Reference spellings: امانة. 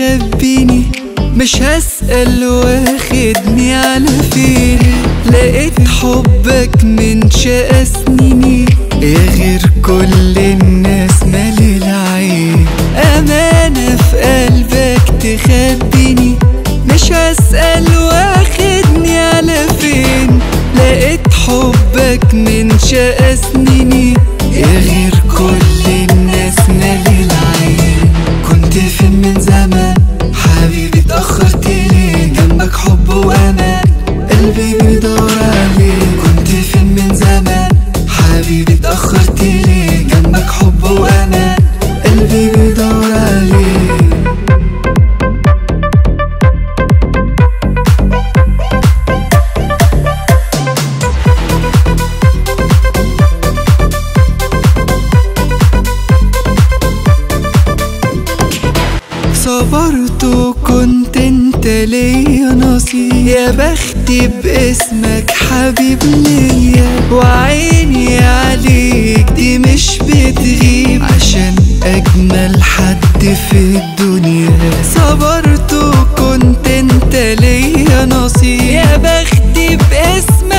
مخبيني مش هسأل واخدني على فيني. لقيت حبك من شقى سنيني يا غير كل الناس مالي العين. أمانة في قلبك تخبيني مش هسأل واخدني على فين. لقيت حبك من شقى سنيني يا غير كل الناس مالي العين. كنت فين من زمان حبيبي اتأخرت ليه؟ جنبك حب وأمان قلبي بيدور عليه. كنت فين من زمان حبيبي اتأخرت ليه؟ جنبك حب وأمان قلبي بيدور عليه. صبرت وكنت انت ليا نصيب يا بختي باسمك حبيب ليا. وعيني عليك دي مش بتغيب عشان اجمل حد في الدنيا. صبرت وكنت انت ليا نصيب يا بختي باسمك